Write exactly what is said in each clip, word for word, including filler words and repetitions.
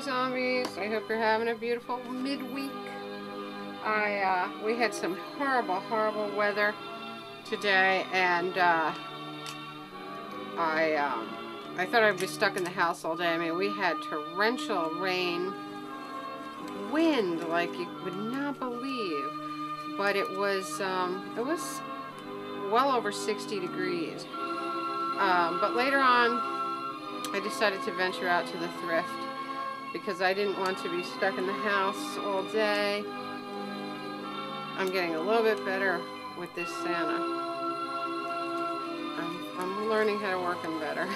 Hi zombies, I hope you're having a beautiful midweek. I, uh, we had some horrible, horrible weather today, and uh, I, um, I thought I'd be stuck in the house all day. I mean, we had torrential rain, wind like you would not believe, but it was, um, it was well over sixty degrees. Um, but later on, I decided to venture out to the thrift because I didn't want to be stuck in the house all day. I'm getting a little bit better with this Santa. I'm, I'm learning how to work him better.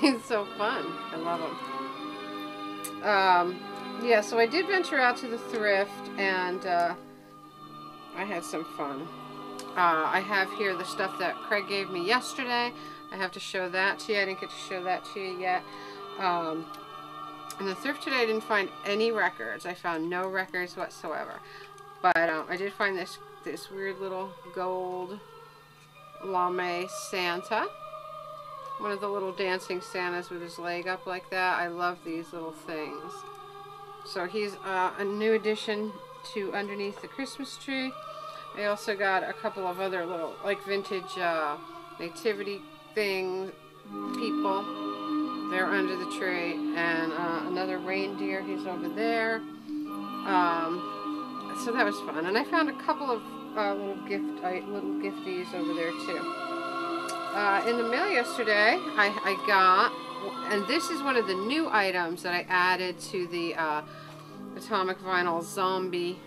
He's so fun. I love him. Um, yeah, so I did venture out to the thrift, and uh, I had some fun. Uh, I have here the stuff that Craig gave me yesterday. I have to show that to you. I didn't get to show that to you yet. Um, in the thrift today, I didn't find any records. I found no records whatsoever. But um, I did find this this weird little gold lame Santa. One of the little dancing Santas with his leg up like that. I love these little things. So he's uh, a new addition to Underneath the Christmas Tree. I also got a couple of other little, like, vintage uh, nativity things, people. They're under the tree, and uh, another reindeer. He's over there. Um, so that was fun, and I found a couple of uh, little gift, uh, little gifties over there too. Uh, in the mail yesterday, I, I got, and this is one of the new items that I added to the uh, Atomic Vinyl Zombie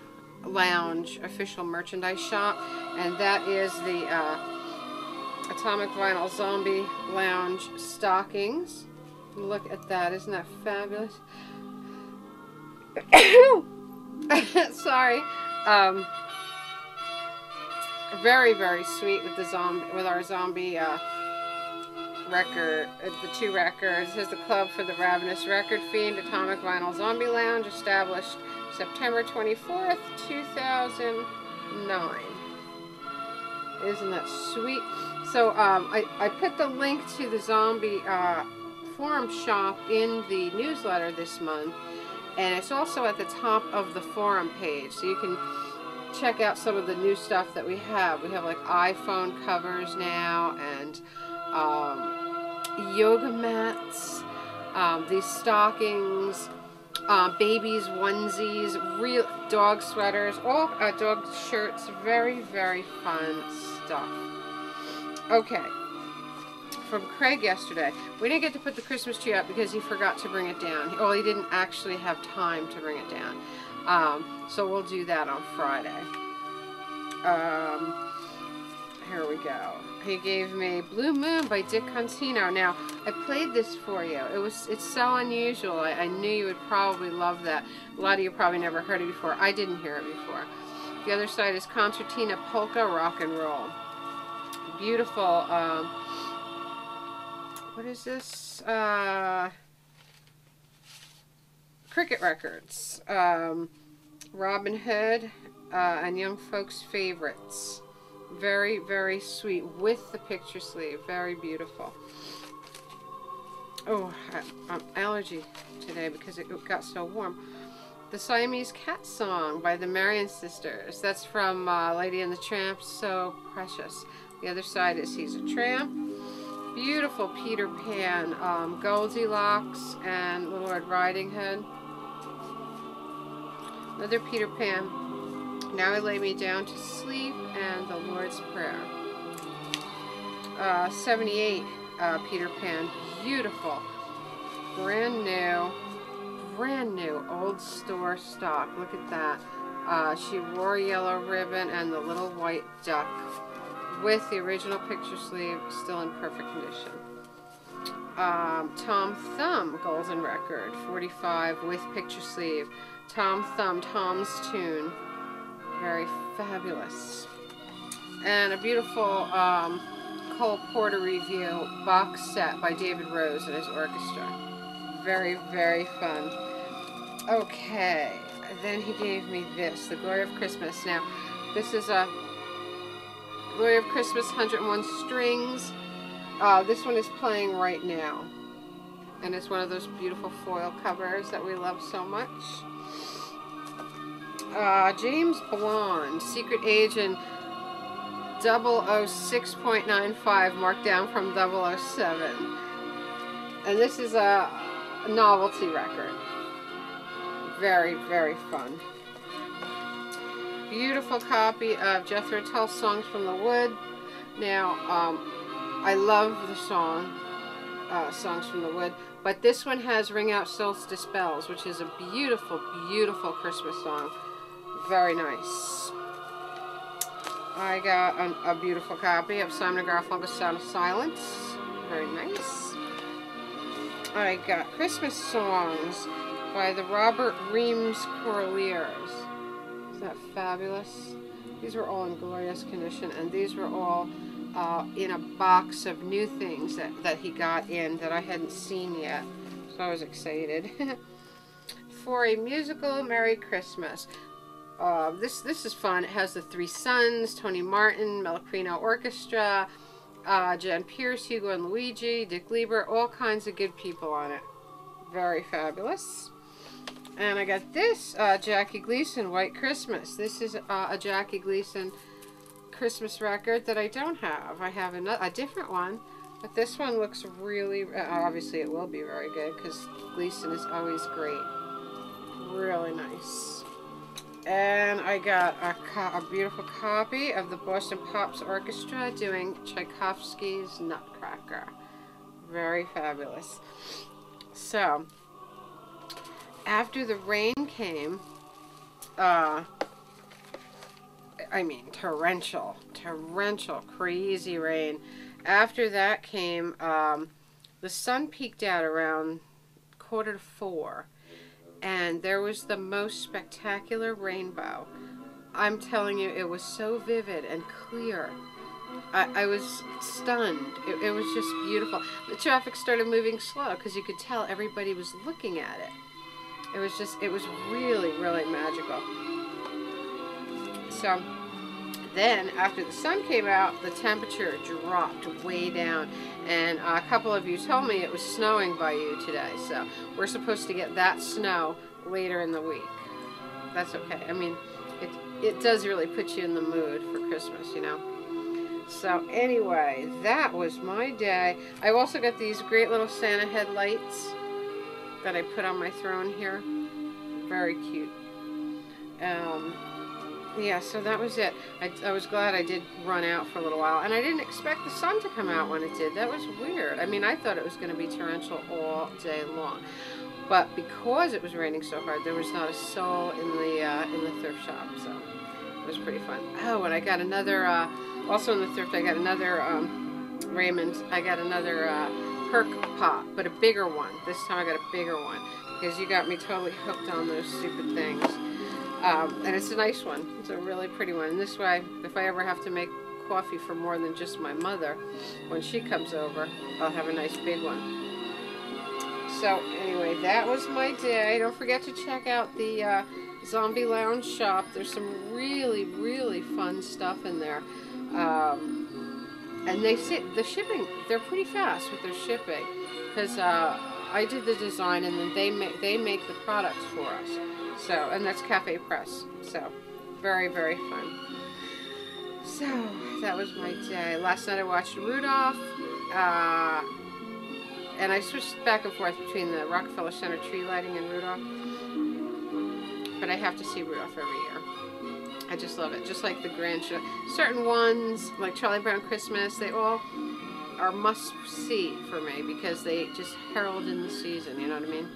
Lounge official merchandise shop, and that is the uh, Atomic Vinyl Zombie Lounge stockings. Look at that. Isn't that fabulous? Sorry. Um, very, very sweet with the zombie, with our zombie uh, record, uh, the two records. This is the Club for the Ravenous Record Fiend, Atomic Vinyl Zombie Lounge, established September twenty-fourth, two thousand nine. Isn't that sweet? So um, I, I put the link to the zombie uh, forum shop in the newsletter this month, and it's also at the top of the forum page, so you can check out some of the new stuff that we have. We have like iPhone covers now, and um, yoga mats, um, these stockings, uh, babies onesies, real dog sweaters, all uh, dog shirts. Very, very fun stuff. Okay, from Craig yesterday, we didn't get to put the Christmas tree up because he forgot to bring it down. Well, he didn't actually have time to bring it down. Um, so we'll do that on Friday. Um, here we go. He gave me Blue Moon by Dick Contino. Now, I played this for you. It was, it's so unusual. I, I knew you would probably love that. A lot of you probably never heard it before. I didn't hear it before. The other side is Concertina Polka Rock and Roll. Beautiful, um, what is this, uh, Cricut Records, um, Robin Hood, uh, and Young Folks' Favorites. Very, very sweet with the picture sleeve, very beautiful. Oh, I, I'm allergy today because it got so warm. The Siamese Cat Song by the Marion Sisters. That's from uh, Lady and the Tramp, So Precious. The other side is He's a Tramp. Beautiful Peter Pan, um, Goldilocks, and Little Red Riding Hood. Another Peter Pan. Now I Lay Me Down to Sleep, and the Lord's Prayer. Uh, seventy-eight uh, Peter Pan. Beautiful. Brand new. Brand new old store stock. Look at that. Uh, She Wore Yellow Ribbon and the Little White Duck, with the original picture sleeve, still in perfect condition. Um, Tom Thumb Golden Record, forty-five, with picture sleeve. Tom Thumb, Tom's Tune, very fabulous. And a beautiful um, Cole Porter Review box set by David Rose and his orchestra. Very, very fun. Okay, then he gave me this, The Glory of Christmas. Now, this is a Glory of Christmas, one oh one Strings. Uh, this one is playing right now. And it's one of those beautiful foil covers that we love so much. Uh, James Blonde, Secret Agent double oh six point nine five, marked down from double oh seven. And this is a novelty record. Very, very fun. Beautiful copy of Jethro Tull's Songs from the Wood. Now, um, I love the song, uh, Songs from the Wood, but this one has Ring Out Solstice Bells, which is a beautiful, beautiful Christmas song. Very nice. I got an, a beautiful copy of Simon and Garfunkel's Sound of Silence. Very nice. I got Christmas Songs by the Robert Reims Choraleers. Isn't that fabulous? These were all in glorious condition, and these were all uh, in a box of new things that, that he got in that I hadn't seen yet, so I was excited. For a Musical Merry Christmas. Uh, this this is fun. It has the Three Sons, Tony Martin, Melacrino Orchestra, uh, Jan Pierce, Hugo and Luigi, Dick Lieber, all kinds of good people on it. Very fabulous. And I got this uh, Jackie Gleason White Christmas. This is uh, a Jackie Gleason Christmas record that I don't have. I have another, a different one, but this one looks really, uh, obviously it will be very good because Gleason is always great. Really nice. And I got a, co a beautiful copy of the Boston Pops Orchestra doing Tchaikovsky's Nutcracker. Very fabulous. So, after the rain came, uh, I mean, torrential, torrential, crazy rain. After that came, um, the sun peeked out around quarter to four, and there was the most spectacular rainbow. I'm telling you, it was so vivid and clear. I, I was stunned. It, it was just beautiful. The traffic started moving slow because you could tell everybody was looking at it. It was just, it was really, really magical. So then after the sun came out, the temperature dropped way down. And a couple of you told me it was snowing by you today. So we're supposed to get that snow later in the week. That's okay. I mean, it, it does really put you in the mood for Christmas, you know. So anyway, that was my day. I've also got these great little Santa headlights that I put on my throne here. Very cute. Um, yeah, so that was it. I, I was glad I did run out for a little while, and I didn't expect the sun to come out when it did. That was weird. I mean, I thought it was going to be torrential all day long, but because it was raining so hard, there was not a soul in the uh, in the thrift shop. So it was pretty fun. Oh, and I got another. Uh, also in the thrift, I got another um, Raymond. I got another. Uh, Perk Pop, but a bigger one. This time I got a bigger one because you got me totally hooked on those stupid things. Um, and it's a nice one. It's a really pretty one. And this way, if I ever have to make coffee for more than just my mother, when she comes over, I'll have a nice big one. So anyway, that was my day. Don't forget to check out the uh, Zombie Lounge shop. There's some really, really fun stuff in there. Um, And they sit, the shipping, they're pretty fast with their shipping, because uh, I did the design and then they make, they make the products for us. So, and that's Cafe Press. So, very, very fun. So, that was my day. Last night I watched Rudolph, uh, and I switched back and forth between the Rockefeller Center tree lighting and Rudolph. But I have to see Rudolph every year. I just love it, just like the Grinch. Certain ones, like Charlie Brown Christmas, they all are must-see for me because they just herald in the season, you know what I mean?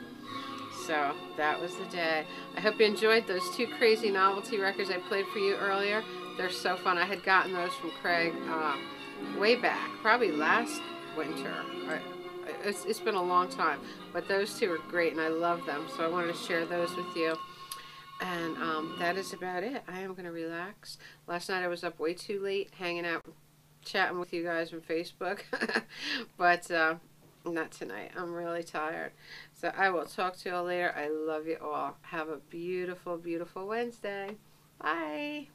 So, that was the day. I hope you enjoyed those two crazy novelty records I played for you earlier. They're so fun. I had gotten those from Craig uh, way back, probably last winter. I, it's, it's been a long time, but those two are great and I love them, so I wanted to share those with you. And um, that is about it. I am going to relax. Last night I was up way too late hanging out, chatting with you guys on Facebook. But uh, not tonight. I'm really tired. So I will talk to you all later. I love you all. Have a beautiful, beautiful Wednesday. Bye.